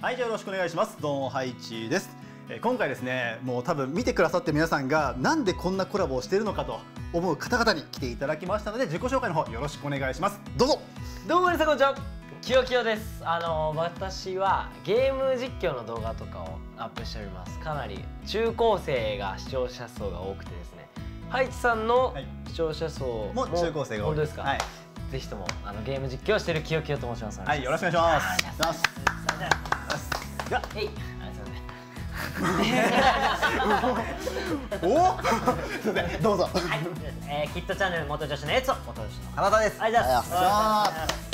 はい、じゃあよろしくお願いします。ドンハイチです。今回ですね、もう多分見てくださってる皆さんがなんでこんなコラボをしているのかと思う方々に来ていただきましたので、自己紹介の方よろしくお願いします。どうぞ。どうも皆さんこんにちは、きよきよです。私はゲーム実況の動画とかをアップしております。かなり中高生が視聴者層が多くてですね、ハイチさんの視聴者層も中高生が多いですか。はい、ぜひともゲーム実況をしているきよきよと申します。はい、よろしくお願いします。いや、えい、どうぞ。はい、キットチャンネル元女子のエツオ、元女子の花田です。ありがとうございます。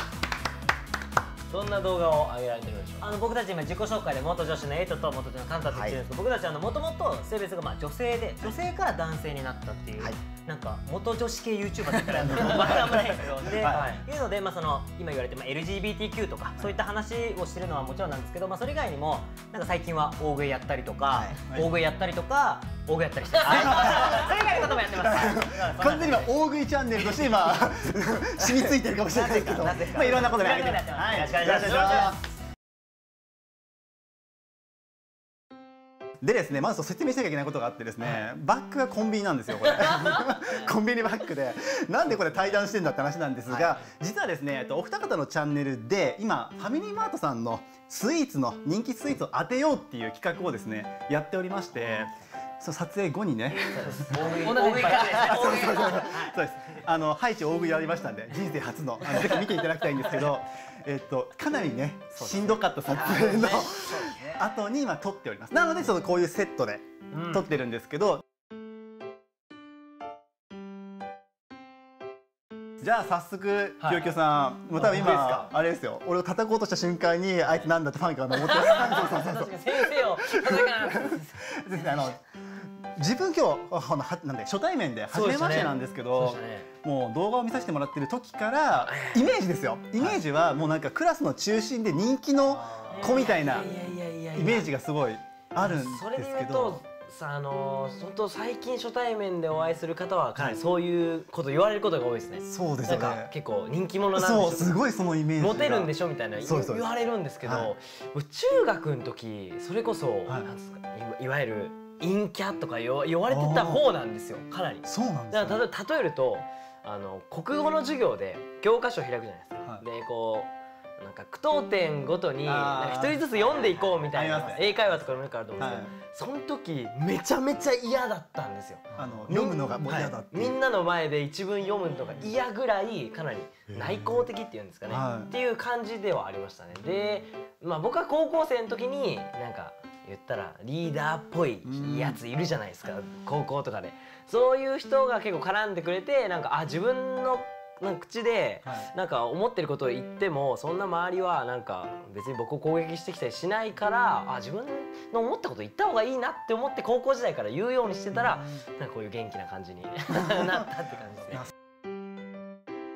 どんな動画を上げられてるんでしょうか。僕たち今自己紹介で元女子のエツオと元女子のカンタって言ってるんですけど、僕たちもともと性別がまあ女性で、女性から男性になったっていう。なんか元女子系 YouTuber だから危ないですけど、いうので、まあその今言われて LGBTQ とかそういった話をしてるのはもちろんなんですけど、まあそれ以外にもなんか最近は大食いやったりとか、大食いやったりして、それ以外のこともやってます。完全に今大食いチャンネルとして今染み付いてるかもしれないですけど、まあいろんなことでやってます。はい、よろしくお願いします。でですね、まず説明しなきゃいけないことがあってですね、バッグがコンビニなんですよ、これコンビニバッグで、なんでこれ対談してんだって話なんですが、実はですね、お二方のチャンネルで今ファミリーマートさんのスイーツの人気スイーツを当てようっていう企画をですねやっておりまして、その撮影後にね、ハイチ大食いやりましたんで、人生初のぜひ見ていただきたいんですけど、かなりねしんどかった撮影の後に今撮っております。なのでそのこういうセットで撮ってるんですけど、じゃあ早速きよきよさん、もう多分今あれですよ、俺を叩こうとした瞬間にあいつなんだってファンかなと思って先生を叩かな。自分今日なんで初対面で初めましてなんですけど、もう動画を見させてもらってる時からイメージですよ、イメージはもうなんかクラスの中心で人気の子みたいなイメージがすごいあるんですけど、本当最近初対面でお会いする方はかなりそういうこと言われることが多いですね。そうですね、なんか結構人気者なんでしょ、すごいそのイメージモテるんでしょみたいな言われるんですけど、中学の時それこそなんですか、いわゆる陰キャとか言われてた方なんですよ、かなり。そうなんですね。だから例えると国語の授業で教科書を開くじゃないですか。でこうなんか句読点ごとに一人ずつ読んでいこうみたいな英会話とかの中あると思うんですけど、その時めちゃめちゃ嫌だったんですよ。読むのがもう嫌だって、みんなの前で一文読むのが嫌ぐらい、かなり内向的っていうんですかね、っていう感じではありましたね。でまあ僕は高校生の時になんか言ったらリーダーっぽいやついるじゃないですか、高校とかで。そういう人が結構絡んでくれて、なんかあ自分のなんか口でなんか思ってることを言っても、そんな周りはなんか別に僕を攻撃してきたりしないから、あ自分の思ったこと言った方がいいなって思って高校時代から言うようにしてたら、なんかこういう元気な感じになったって感じですね。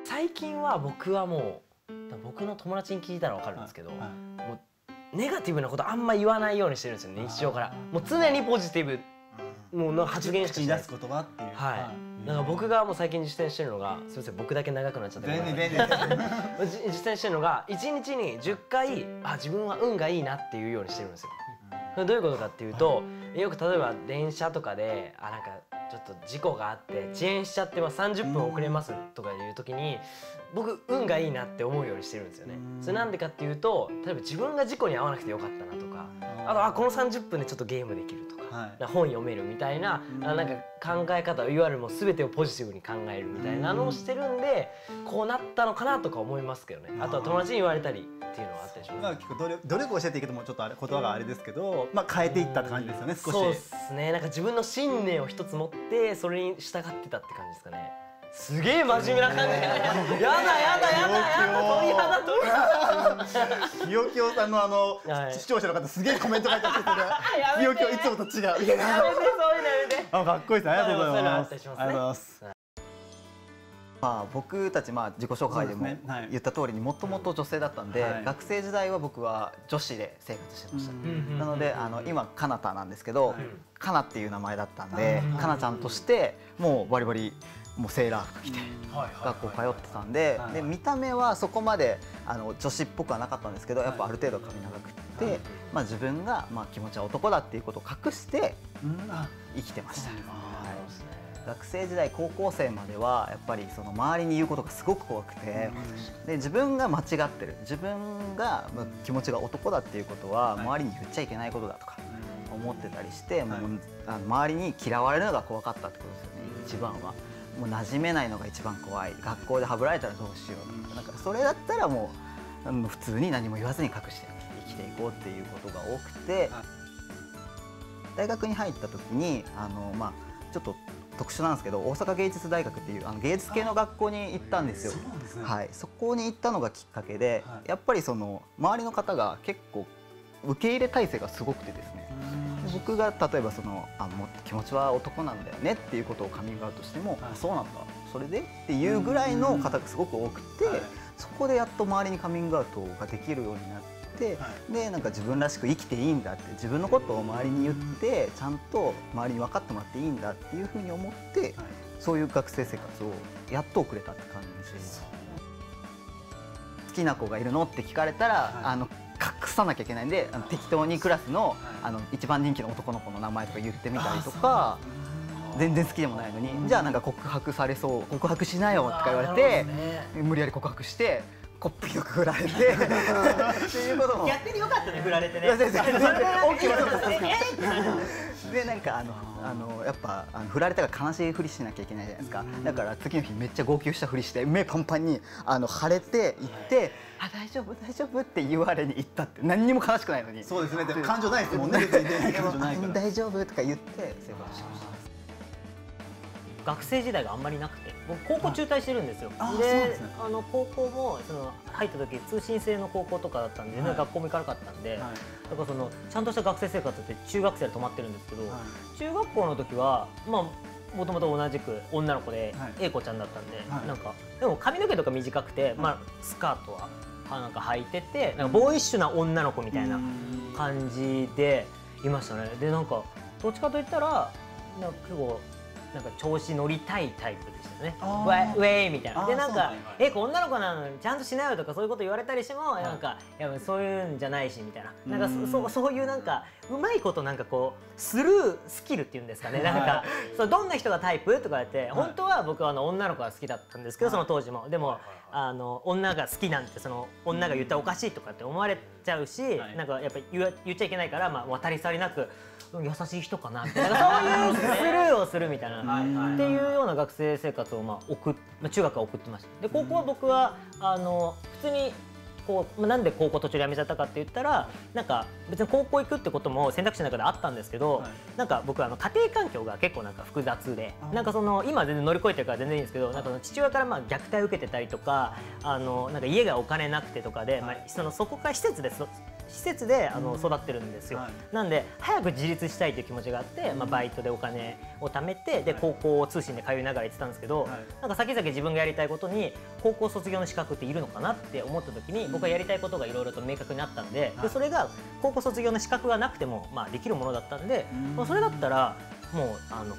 最近は僕はもう僕の友達に聞いたら分かるんですけど、もうネガティブなことあんま言わないようにしてるんですよね、日常から。もう常にポジティブの発言しかしないです。口に出す言葉っていう、はい。なんか僕がもう最近実践してるのが、すみません僕だけ長くなっちゃって実践してるのが、1日に10回あ自分は運がいいなっていうようにしてるんですよ。どういうことかっていうと、よく例えば電車とかでなんかちょっと事故があって遅延しちゃってます30分遅れますとかいう時に、僕運がいいなって思うようにしてるんですよね。それなんでかっていうと、例えば自分が事故に遭わなくてよかったなとか、あとあこの30分でちょっとゲームできるとか、本読めるみたいな、なんか考え方をいわゆるもう全てをポジティブに考えるみたいなのをしてるんで、こうなったのかなとか思いますけどね。あとは友達に言われたりっていうのはあったりします。結構努力をしてっていくともちょっとあれ言葉があれですけど、まあ変えていったって感じですよね。少しそうですね。なんか自分の信念を一つ持ってそれに従ってたって感じですかね。すげえ真面目な感じ。やだ。きよきよさんの視聴者の方すげえコメント書いてあって、きよきよいつもと違う。やめてそういうのやめて。あかっこいいですね。ありがとうございます。ありがとうございます。まあ僕たちまあ自己紹介でも言った通りに、もともと女性だったんで、学生時代は僕は女子で生活してました。なので今かなたなんですけど、かなっていう名前だったんで、かなちゃんとしてもうバリバリ。もうセーラー服着て学校通ってたんで、見た目はそこまで女子っぽくはなかったんですけど、やっぱある程度髪長くて、まあ、自分がまあ気持ちは男だっていうことを隠して生きてました。学生時代、高校生まではやっぱりその周りに言うことがすごく怖くて、で自分が間違ってる、自分が気持ちが男だっていうことは周りに言っちゃいけないことだとか思ってたりして、もう周りに嫌われるのが怖かったってことですよね。一番はもう馴染めないのが一番怖い、学校ではぶられたらどうしようとか、なんかそれだったらもう普通に何も言わずに隠して生きていこうっていうことが多くて、大学に入った時にまあちょっと特殊なんですけど、大阪芸術大学っていう芸術系の学校に行ったんですよ。はい、そこに行ったのがきっかけで、やっぱりその周りの方が結構受け入れ体制がすごくてですね、僕が例えばそのもう気持ちは男なんだよねっていうことをカミングアウトしても、そうなんだそれでっていうぐらいの方がすごく多くて、そこでやっと周りにカミングアウトができるようになって、でなんか自分らしく生きていいんだって、自分のことを周りに言ってちゃんと周りに分かってもらっていいんだっていうふうに思って、そういう学生生活をやっと送れたって感じです。好きな子がいるのって聞かれたら隠さなきゃいけないんで、適当にクラスの一番人気の男の子の名前とか言ってみたりとか、全然好きでもないのに、じゃあなんか告白されそう、告白しなよとか言われて、無理やり告白してこっぴどく振られてっていうことも。やってよかったね、振られてね。でなんかやっぱ振られたから悲しいふりしなきゃいけないじゃないですか。だから次の日めっちゃ号泣したふりして、目パンパンに腫れて行って「あ、大丈夫大丈夫」って言われに行ったって、何にも悲しくないのに。そうですね、でも感情ないですもんね。大丈夫とか言って生活しました。学生時代があんまりなくて、僕高校中退してるんですよ。で、高校もその入った時通信制の高校とかだったんで、学校も行かなかったんで、だからそのちゃんとした学生生活って中学生で止まってるんですけど、中学校の時はまあもともと同じく女の子で A 子ちゃんだったんで、なんかでも髪の毛とか短くて、まあスカートはなんか履いてて、なんかボーイッシュな女の子みたいな感じでいましたね。でなんかどっちかといったらなんか結構なんか調子乗りたいタイプでしたね。ウェイみたいな。でなんか「え、女の子なのにちゃんとしないよ」とかそういうこと言われたりしても、なんか「いやそういうんじゃないし」みたいな、なんかそういうなんかうまいことなんかこうスルースキルっていうんですかね。なんかそう、どんな人がタイプとか言って、本当は僕は女の子が好きだったんですけど、その当時も。でも女が好きなんて、その女が言ったらおかしいとかって思われちゃうし、なんかやっぱ言っちゃいけないから、まあ渡り去りなく。優しい人かなみたいな、そういうスルーをするみたいなっていうような学生生活を中学は送ってました。で高校は僕は普通にこう、なんで高校途中で辞めちゃったかって言ったら、なんか別に高校行くってことも選択肢の中であったんですけど、なんか僕は家庭環境が結構なんか複雑で、なんかその今全然乗り越えてるから全然いいんですけど、なんか父親からまあ虐待を受けてたりとか、なんか家がお金なくてとかで、まあそこから施設で育ってるんですよ。なんで早く自立したいという気持ちがあって、まあバイトでお金を貯めて、で高校通信で通いながら行ってたんですけど、なんか先々自分がやりたいことに高校卒業の資格っているのかなって思った時に、僕はやりたいことがいろいろと明確になったんで、それが高校卒業の資格がなくてもまあできるものだったんで、それだったらもう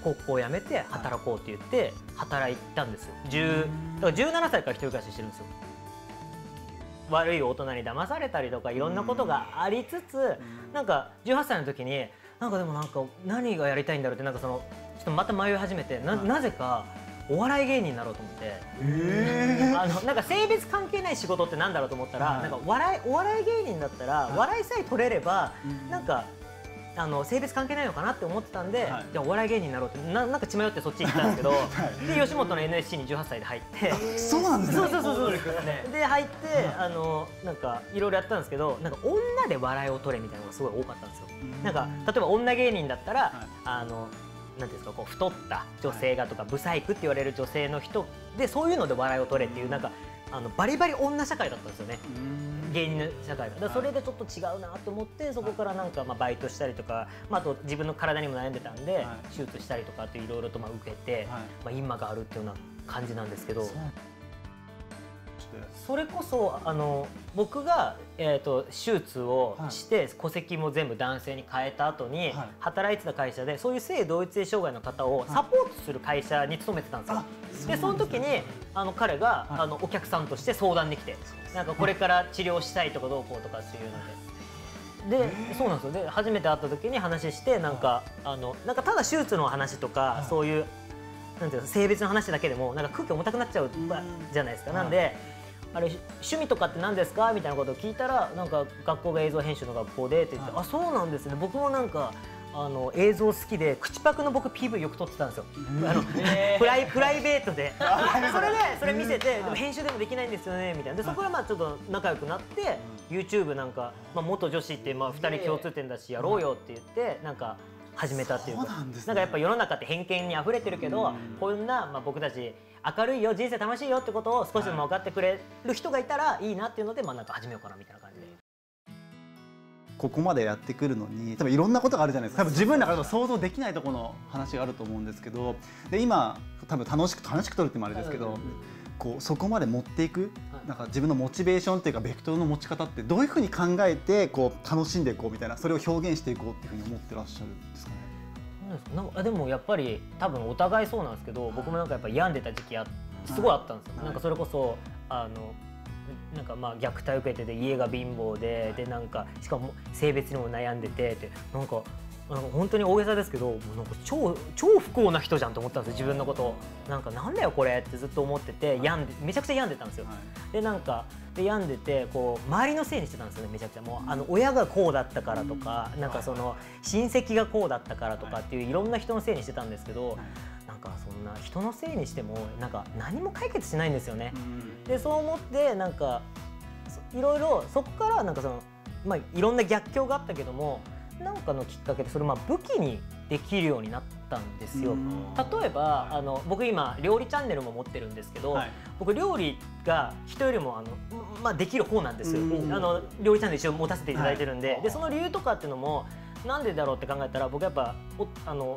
高校を辞めて働こうって言って働いたんですよ。だから17歳から一人暮らししてるんですよ。悪い大人に騙されたりとかいろんなことがありつつ、なんか18歳の時になんかでもなんか何がやりたいんだろうって、なんかちょっとまた迷い始めて、なぜかお笑い芸人になろうと思って、なんか性別関係ない仕事ってなんだろうと思ったら、なんかお笑い芸人だったら笑いさえ取れればなんか性別関係ないのかなって思ってたんで、じゃあお笑い芸人になろうってなんか血迷ってそっち行ったんですけど、で吉本の NSC に18歳で入って、そうなんですね。そうで入ってなんかいろいろやったんですけど、なんか女で笑いを取れみたいなのがすごい多かったんですよ。なんか例えば女芸人だったらなんていうんですか、こう太った女性がとか、ブサイクって言われる女性の人で、そういうので笑いを取れっていう、なんかバリバリ女社会だったんですよね。芸人の社会が。それでちょっと違うなと思って、そこからなんかバイトしたりとか、あと自分の体にも悩んでたんで手術したりとかいろいろと受けて、今があるっていうような感じなんですけど、それこそ僕が手術をして戸籍も全部男性に変えた後に働いてた会社で、そういう性同一性障害の方をサポートする会社に勤めてたんですよ。でその時に彼がお客さんとして相談に来て、なんかこれから治療したいとかどうこうとかっていうので、でそうなんですよ。で初めて会った時に話して、なんかただ手術の話とかそういうなんていうの性別の話だけでもなんか空気重たくなっちゃうじゃないですか。なんであれ趣味とかって何ですかみたいなことを聞いたら、なんか学校が映像編集の学校でって言って、あそうなんですね。僕もなんか映像好きで口パクの僕 PV よく撮ってたんですよ。プライベートでそれ見せて、でも編集でもできないんですよねみたいな。でそこからまあちょっと仲良くなって YouTube なんか、まあ、元女子ってまあ2人共通点だしやろうよって言ってなんか始めたっていうか、なんかやっぱ世の中って偏見にあふれてるけど、こんなまあ僕たち明るいよ人生楽しいよってことを少しでも分かってくれる人がいたらいいなっていうので、まあなんか始めようかなみたいな感じで。ここまでやってくるのに多分いろんなことがあるじゃないですか。多分自分の中で想像できないところの話があると思うんですけど、で今多分楽しく撮るってもあれですけど、こうそこまで持っていくなんか自分のモチベーションっていうかベクトルの持ち方ってどういうふうに考えてこう楽しんでいこうみたいな、それを表現していこうっていうふうに思ってらっしゃるんですかね。でもやっぱり多分お互いそうなんですけど、僕もなんかやっぱ病んでた時期すごいあったんですよ。なんかそれこそなんかまあ虐待受けてて家が貧乏で、でなんかしかも性別にも悩んでてって、なんか本当に大げさですけど、もうなんか超不幸な人じゃんと思ったんですよ。自分のことをなんだよこれってずっと思ってて、めちゃくちゃ病んでたんですよ。でなんかで病んでてこう周りのせいにしてたんですよね。めちゃくちゃもう親がこうだったからとか、なんかその親戚がこうだったからとかっていういろんな人のせいにしてたんですけど。なんかそんな人のせいにしてもなんか何も解決しないんですよね。でそう思ってなんかいろいろそこからなんかその、まあ、いろんな逆境があったけども、なんかのきっかけでそれまあ武器にできるようになったんですよ。例えば僕今料理チャンネルも持ってるんですけど、はい、僕料理が人よりもまあ、できる方なんですよ。料理チャンネル一応持たせていただいてるんで、はい、でその理由とかっていうのもなんでだろうって考えたら、僕やっぱ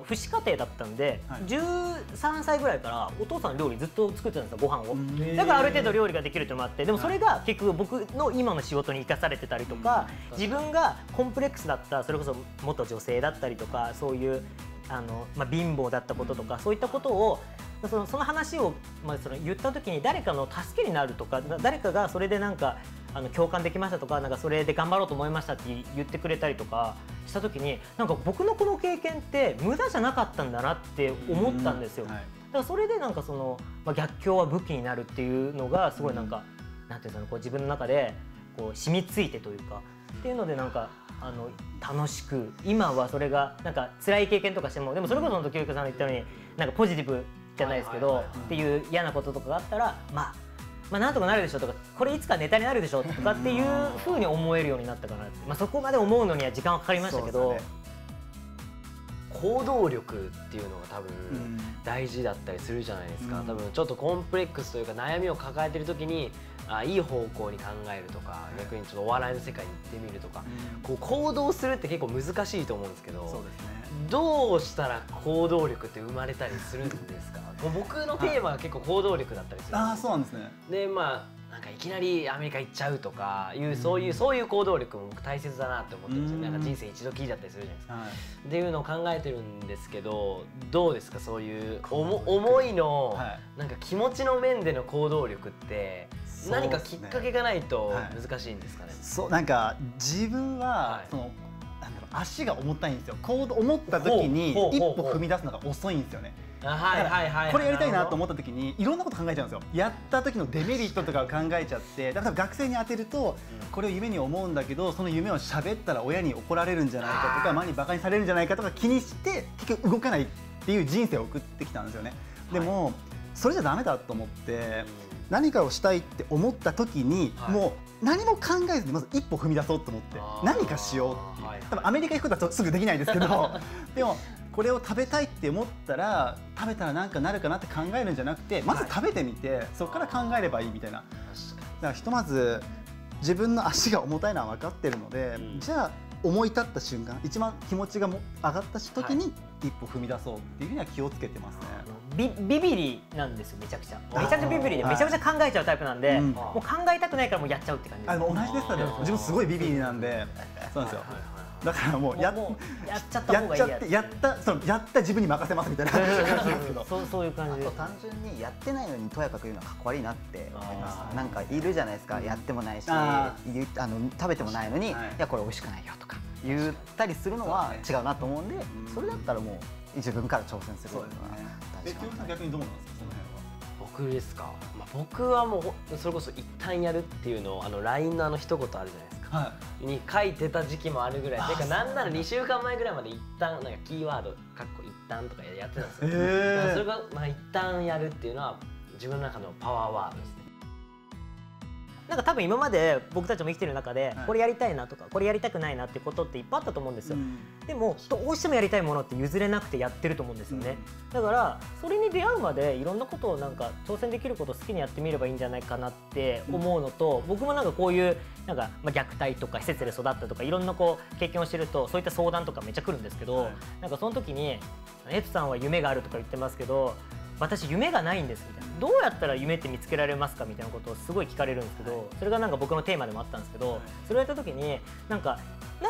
父子家庭だったんで、はい、13歳ぐらいからお父さんの料理ずっと作ってたんですよ、ご飯を。だからある程度料理ができるともあって、でもそれが結局僕の今の仕事に生かされてたりとか、自分がコンプレックスだったそれこそ元女性だったりとか、そういうまあ、貧乏だったこととか、そういったことをその話を、まあ、言った時に誰かの助けになるとか、誰かがそれでなんか共感できましたとか、なんかそれで頑張ろうと思いましたって言ってくれたりとかした時に、なんか僕のこの経験って無駄じゃなかったんだなって思ったんですよ。はい、だからそれでなんかまあ、逆境は武器になるっていうのがすごいなんかなんていうんですかね、こう自分の中でこう染みついてというかっていうので、なんか楽しく今はそれがなんか辛い経験とかしても、でもそれこそ時々さんが言ったようになんかポジティブじゃないですけどっていう嫌なこととかがあったらまあなんとかなるでしょとか、これいつかネタになるでしょとかっていうふうに思えるようになったかな。まあそこまで思うのには時間はかかりましたけど、行動力っていうのが多分大事だったりするじゃないですか。多分ちょっとコンプレックスというか悩みを抱えてる時にいい方向に考えるとか、逆にちょっとお笑いの世界に行ってみるとか、こう行動するって結構難しいと思うんですけど、どうしたら行動力って生まれたりするんですか？僕のテーマが結構行動力だったりする。ああ、そうなんですね。でまあなんかいきなりアメリカ行っちゃうとかいうそういう行動力も僕大切だなって思ってるんですよ。なんか人生一度きりだったりするじゃないですか。っていうのを考えてるんですけど、どうですかそういう思いのなんか気持ちの面での行動力って。何かきっかけがないと難しいんですかね。そう、なんか自分は足が重たいんですよ。こう思った時に一歩踏み出すのが遅いんですよね。これやりたいなと思った時にいろんなこと考えちゃうんですよ。やった時のデメリットとかを考えちゃって、だから学生に当てるとこれを夢に思うんだけど、その夢を喋ったら親に怒られるんじゃないかとか、周りにバカにされるんじゃないかとか気にして結局動かないっていう人生を送ってきたんですよね。でもそれじゃダメだと思って。何かをしたいって思った時に、もう何も考えずにまず一歩踏み出そうと思って何かしようっていう、多分アメリカ行くことはすぐできないですけど、でもこれを食べたいって思ったらなんかなるかなって考えるんじゃなくて、まず食べてみてそこから考えればいいみたいな。だからひとまず自分の足が重たいのは分かってるので、じゃあ思い立った瞬間、一番気持ちが上がった時に一歩踏み出そうっていうふうには気をつけてますね。ビビリなんですよ。めちゃくちゃビビリで、めちゃくちゃ考えちゃうタイプなんで、もう考えたくないからもうやっちゃうって感じです。同じです。自分すごいビビリなんで、そうなんですよ。だからもうやっちゃった方がいいやってやった自分に任せますみたいな感じですけど、そういう感じ。あと単純にやってないのにとやかく言うのはかっこ悪いなって思います。なんかいるじゃないですか、やってもないし食べてもないのに「いやこれ美味しくないよ」とか言ったりするのは違うなと思うんで、それだったらもう自分から挑戦するのが大事かな。逆にどうなんですか、その辺は。僕ですか、僕はもうそれこそ一旦やるっていうのをLINE の一言あるじゃないですか、はい、に書いてた時期もあるぐらいていうか、なんなら2週間前ぐらいまで一旦なんかキーワード「一旦」とかやってたんですよ。それが一旦やるっていうのは自分の中のパワーワードですね。なんか多分今まで僕たちも生きてる中で、これやりたいなとかこれやりたくないなってことっていっぱいあったと思うんですよ。でもどうしてもやりたいものって譲れなくてやってると思うんですよね。だからそれに出会うまでいろんなことをなんか挑戦できることを好きにやってみればいいんじゃないかなって思うのと、僕もなんかこういうなんか虐待とか施設で育ったとかいろんなこう経験をしてると、そういった相談とかめっちゃ来るんですけど、なんかその時に「エツさんは夢がある」とか言ってますけど、私夢がないんですみたいな、どうやったら夢って見つけられますかみたいなことをすごい聞かれるんですけど、それがなんか僕のテーマでもあったんですけど、それをやった時にな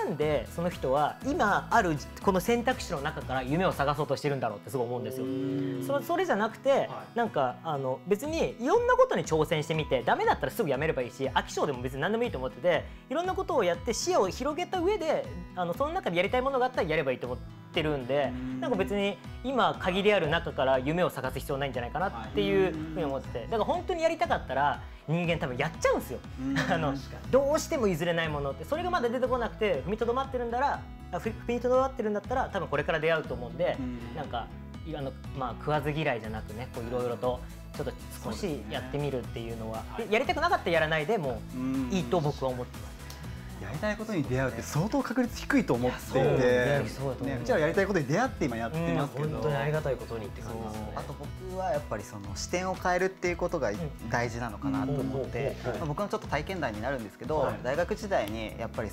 んでその人は今あるこの選択肢の中から夢を探そうとしてるんだろうってすごい思うんですよ。それじゃなくて、なんか別にいろんなことに挑戦してみて、ダメだったらすぐやめればいいし、飽き性でも別に何でもいいと思ってて、いろんなことをやって視野を広げた上でその中でやりたいものがあったらやればいいと思ってるんで、なんか別に今限りある中から夢を探す必要ないんじゃないかなっていうふうに思ってて、だから本当にやりたかったら人間多分やっちゃうんですよどうしても譲れないものって。それがまだ出てこなくて踏みとどまってるんだったら多分これから出会うと思うんで、なんか食わず嫌いじゃなくね、いろいろとちょっと少しやってみるっていうのは、やりたくなかったらやらないでもいいと僕は思ってます。やりたいことに出会うって相当確率低いと思っていて、うちらやりたいことに出会って今やってますけど、本当にありがたいことにって感じですね。あと僕はやっぱりその視点を変えるっていうことが大事なのかなと思って、僕のちょっと体験談になるんですけど、大学時代にやっぱり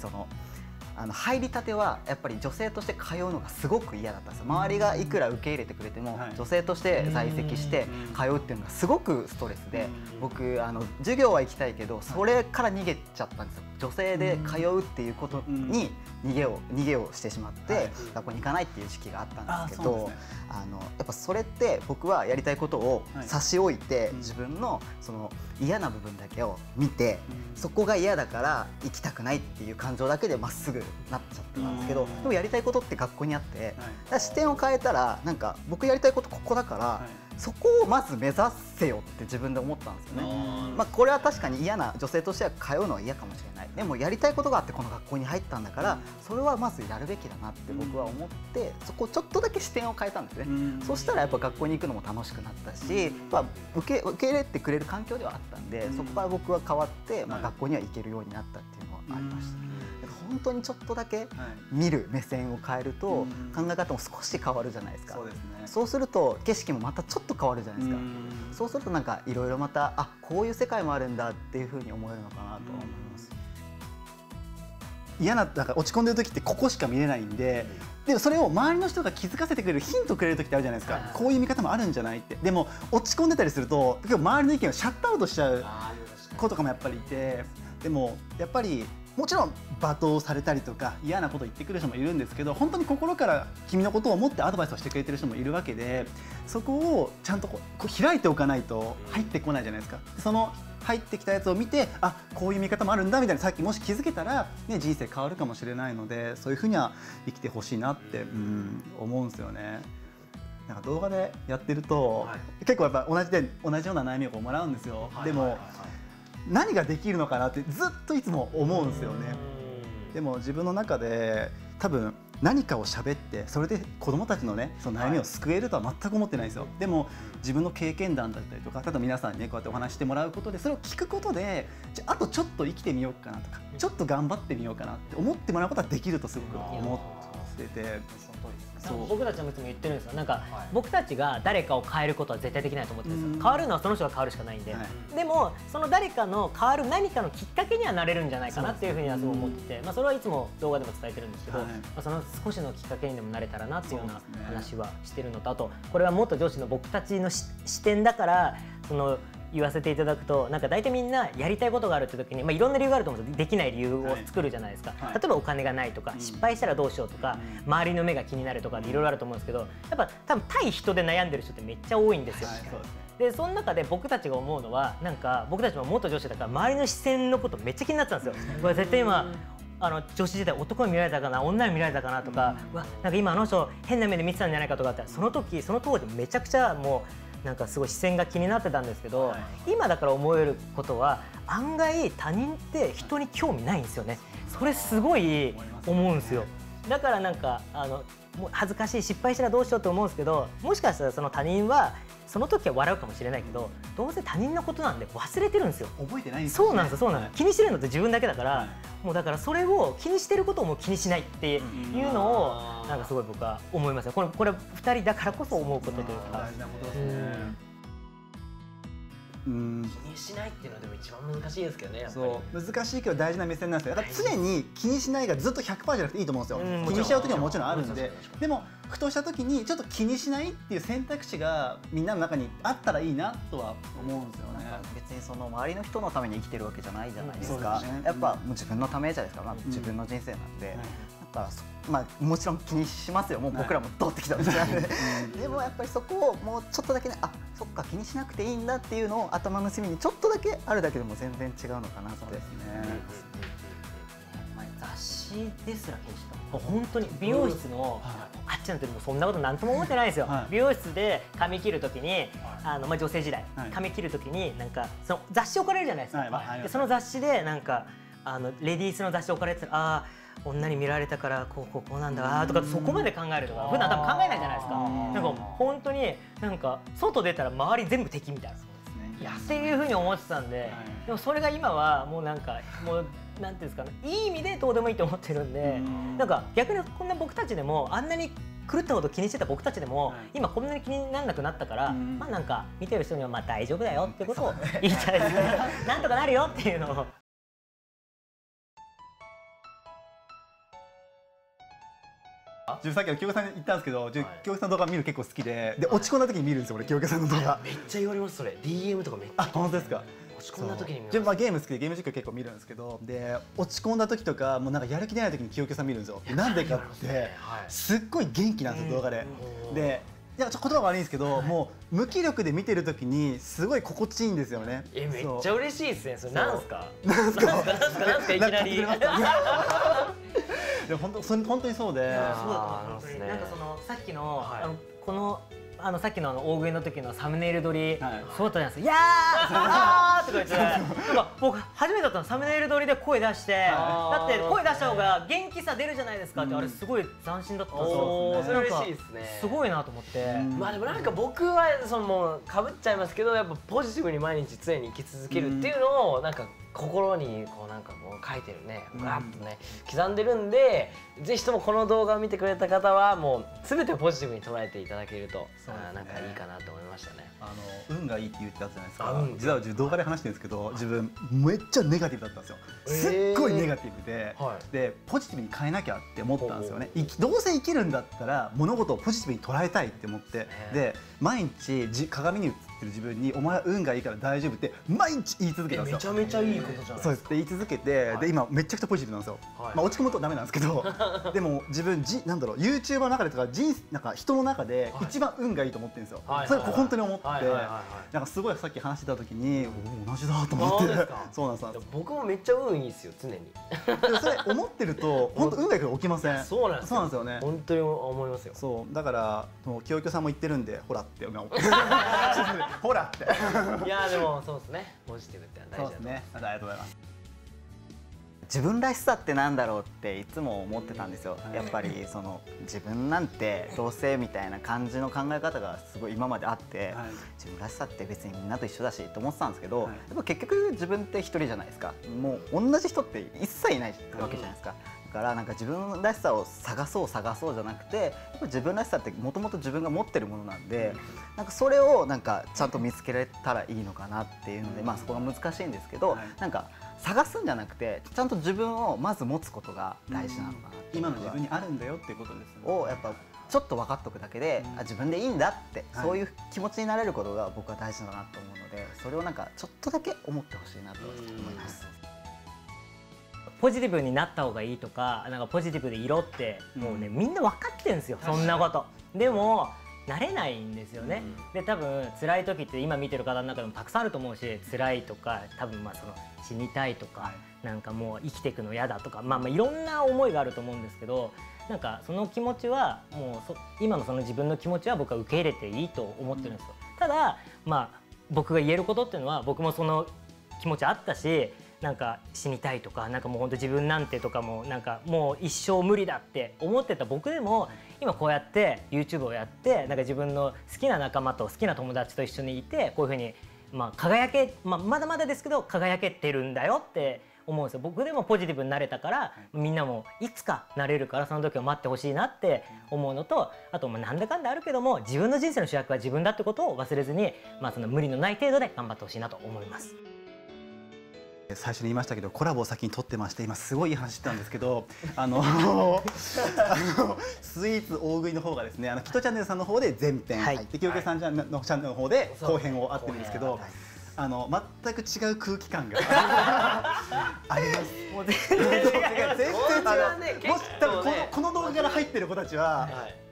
入りたてはやっぱり女性として通うのがすごく嫌だったんですよ。周りがいくら受け入れてくれても、女性として在籍して通うっていうのがすごくストレスで、僕授業は行きたいけどそれから逃げちゃったんですよ。女性で通うっていうことに逃げをしてしまって学校に行かないっていう時期があったんですけど、やっぱそれって僕はやりたいことを差し置いて、自分のその嫌な部分だけを見て、そこが嫌だから行きたくないっていう感情だけでまっすぐなっちゃったんですけど、でもやりたいことって学校にあって、視点を変えたら、なんか僕やりたいことここだからそこをまず目指せよって自分で思ったんですよね。まあこれは確かに嫌な、女性としては通うのは嫌かもしれない。でもやりたいことがあってこの学校に入ったんだから、それはまずやるべきだなって僕は思って、そこちょっとだけ視点を変えたんですね。そしたらやっぱ学校に行くのも楽しくなったし、受け入れてくれる環境ではあったんで、そこから僕は変わって学校には行けるようになったっていうのはありました。本当にちょっとだけ見る目線を変えると、考え方も少し変わるじゃないですか。そうすると景色もまたちょっと変わるじゃないですか。そうするとなんかいろいろまた、あ、こういう世界もあるんだっていうふうに思えるのかなと思います。嫌な、なんか落ち込んでる時ってここしか見れないんで、でもそれを周りの人が気づかせてくれるヒントくれる時ってあるじゃないですか。こういう見方もあるんじゃないって。でも落ち込んでたりすると周りの意見をシャットアウトしちゃう子とかもやっぱりいて、でもやっぱりもちろん罵倒されたりとか嫌なこと言ってくる人もいるんですけど、本当に心から君のことを思ってアドバイスをしてくれてる人もいるわけで、そこをちゃんとこう開いておかないと入ってこないじゃないですか。その入ってきたやつを見て、あ、こういう見方もあるんだみたいな、さっきもし気づけたら、ね、人生変わるかもしれないので、そういうふうには生きてほしいなって思うんですよね。なんか動画でやってると、結構やっぱ同じような悩みをもらうんですよ。でも何ができるのかなってずっといつも思うんですよね。でも自分の中で多分何かを喋って、それで子どもたちのね、その悩みを救えるとは全く思ってないんですよ。でも自分の経験談だったりとか、ただ皆さんにねこうやってお話してもらうことで、それを聞くことで、あとちょっと生きてみようかなとか、ちょっと頑張ってみようかなって思ってもらうことはできるとすごく思ってて。僕たちもいつも言ってるんですよ。なんか僕たちが誰かを変えることは絶対できないと思ってるんですよ。変わるのはその人が変わるしかないんで、でもその誰かの変わる何かのきっかけにはなれるんじゃないかなっていうふうにはすごい思ってて、それはいつも動画でも伝えてるんですけど、その少しのきっかけにでもなれたらなっていうような話はしてるのと、あとこれは元上司の僕たちの視点だから、その言わせていただくと、なんか大体みんなやりたいことがあるって時に、まあ、いろんな理由があると思うんですけど、できない理由を作るじゃないですか、はい、例えばお金がないとか、失敗したらどうしようとか、周りの目が気になるとかいろいろあると思うんですけど、やっぱ多分対人で悩んでる人ってめっちゃ多いんですよ。でその中で僕たちが思うのは、なんか僕たちも元女子だから周りの視線のことめっちゃ気になってたんですよ。これ絶対今女子時代男に見られたかな、女に見られたかなとか、うわなんか今あの人変な目で見てたんじゃないかとかって、その時その当時めちゃくちゃもうなんかすごい視線が気になってたんですけど、はい、今だから思えることは、案外他人って人に興味ないんですよね。それすごい思うんですよ。だからなんか恥ずかしい、失敗したらどうしようと思うんですけど、もしかしたらその他人はその時は笑うかもしれないけど、どうせ他人のことなんで忘れてるんですよ。覚えてないんですよね。そうなんですよ、そうなんです。気にしてるのって自分だけだから、もうだからそれを気にしてることをもう気にしないっていうのをなんかすごい僕は思いますね。これ2人だからこそ思うことというか。大事なことですね。気にしないっていうのはでも一番難しいですけどね。そう難しいけど大事な目線なんですよ。だから常に気にしないがずっと 100% じゃなくていいと思うんですよ。気にしちゃう時ももちろんあるんで、でもふとした時にちょっと気にしないっていう選択肢がみんなの中にあったらいいなとは思うんですよね。別にその周りの人のために生きてるわけじゃないじゃないですか。やっぱ自分のためじゃないですか。まあ自分の人生なんで。まあもちろん気にしますよ。もう僕らも通ってきたんですよね。でもやっぱりそこをもうちょっとだけね、あ、そっか気にしなくていいんだっていうのを頭の隅にちょっとだけあるだけでも全然違うのかなと。そうですね。雑誌ですら気にした。もう本当に美容室のあっちゃんってもうそんなことなんとも思ってないですよ。美容室で髪切るときにまあ女性時代髪切るときになんかその雑誌置かれるじゃないですか。でその雑誌でなんかレディースの雑誌置かれてたら、ああ。女に見られたからこうなんだとか、そこまで考えるとか普段多分考えないじゃないですか。なんか本当になんか外出たら周り全部敵みたいな、っていうふうに思ってたんで、でもそれが今はもうなんかもうなんていうんですかね、いい意味でどうでもいいと思ってるんで、なんか逆にこんな僕たちでもあんなに狂ったほど気にしてた僕たちでも今こんなに気にならなくなったから、まあなんか見てる人にはまあ大丈夫だよってことを言いたいですね。なんとかなるよっていうのを。自分さっき清家さんに言ったんですけど、清家さんの動画見る結構好きで、落ち込んだ時に見るんですよ。俺清家さんの動画めっちゃ言われます。それ DM とかめっちゃ。あ、本当ですか。落ち込んだ時に見ます。自分はゲーム好きでゲーム実況結構見るんですけど、で落ち込んだ時とかもうなんかやる気出ない時に清家さん見るんですよ。なんでかってすっごい元気なんですよ動画で。でいやちょっと言葉悪いんですけど、もう無気力で見てる時にすごい心地いいんですよね。え、めっちゃ嬉しいですね。それなんすかなんすかなんすかなんすかいきなり。本当にそうで、なんかそのさっきのこのさっきの大食いの時のサムネイル撮り、そうだったんですよ。いやーとか言って、僕初めてだったのサムネイル撮りで声出して、だって声出した方が元気さ出るじゃないですかって、あれすごい斬新だったんですよ。それ嬉しいですね。すごいなと思って。まあでもなんか僕はそのもう被っちゃいますけど、やっぱポジティブに毎日常に生き続けるっていうのをなんか。心にこうなんかこう書いてるね、わーっとね刻んでるんで、ぜひともこの動画を見てくれた方はもう全てをポジティブに捉えていただけると、なんかいいかなと思いましたね。運がいいって言ってたじゃないですか。実は自分動画で話してるんですけど、自分めっちゃネガティブだったんですよ。すっごいネガティブで、でポジティブに変えなきゃって思ったんですよね。どうせ生きるんだったら物事をポジティブに捉えたいって思って、で毎日鏡に映ってる自分に「お前は運がいいから大丈夫」って毎日言い続けたんですよ。めちゃめちゃいいことじゃないですか。そうですって言い続けて、で今めちゃくちゃポジティブなんですよ。まあ落ち込むとダメなんですけど、でも自分なんだろう YouTuber の中でとかなんか人の中で一番運がいいと思ってるんですよ。それ本当に思って、なんかすごいさっき話してた時に同じだと思って。そうなんです。僕もめっちゃ運いいですよ常に。それ思ってると本当運がいいから起きません。そうなんですよね。本当に思いますよ。そうだから清家さんも言ってるんで、ほらってほらって。いやでもそうですね。ポジティブって大事ですね。ありがとうございます。自分らしさってなんだろうっていつも思ってたんですよ。やっぱりその自分なんてどうせみたいな感じの考え方がすごい今まであって、自分らしさって別にみんなと一緒だしと思ってたんですけど、やっぱ結局自分って一人じゃないですか。もう同じ人って一切いないわけじゃないですか。だからなんか自分らしさを探そうじゃなくて、やっぱ自分らしさってもともと自分が持ってるものなんで、なんかそれをなんかちゃんと見つけられたらいいのかなっていうので、まあそこが難しいんですけど、なんか探すんじゃなくてちゃんと自分をまず持つことが大事なのかなって。今の自分にあるんだよっていうことですね。をやっぱちょっと分かっとくだけで、あ、自分でいいんだって、はい、そういう気持ちになれることが僕は大事だなと思うので、それをなんかちょっとだけ思ってほしいなと思います。ポジティブになった方がいいとか、なんかポジティブでいろってもうね、みんな分かってるんですよ、そんなこと。でもなれないんですよね。で、多分辛い時って今見てる方の中でもたくさんあると思うし、辛いとか、多分まあその死にたいとか、なんかもう生きていくの嫌だとか、まあまあいろんな思いがあると思うんですけど、なんかその気持ちはもう今のその自分の気持ちは僕は受け入れていいと思ってるんですよ。ただまあ僕が言えることっていうのは、僕もその気持ちあったし。なんか死にたいとか、なんかもう本当自分なんてとかも、なんかもう一生無理だって思ってた僕でも、今こうやって YouTube をやって、なんか自分の好きな仲間と好きな友達と一緒にいて、こういうふうにまあ輝け、まだまだですけど輝けてるんだよって思うんですよ。僕でもポジティブになれたから、みんなもいつかなれるから、その時を待ってほしいなって思うのと、あとまあなんだかんだあるけども、自分の人生の主役は自分だってことを忘れずに、まあその無理のない程度で頑張ってほしいなと思います。最初に言いましたけど、コラボを先に撮ってまして、今すごいいい話してたんですけど、スイーツ大食いの方がですね、キトチャンネルさんの方で前編、はい、できおけさんのチャンネルの方で後編をあってるんですけど、全く違う空気感があります。もう全然違う、もし多分この動画から入ってる子たちは、は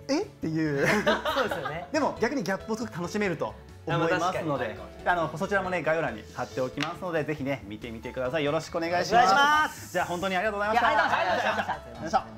い、えっていう。そうですよね。でも逆にギャップをすごく楽しめると。思いますので、そちらもね、概要欄に貼っておきますので、ぜひね、見てみてください。よろしくお願いします。じゃあ、本当にありがとうございました。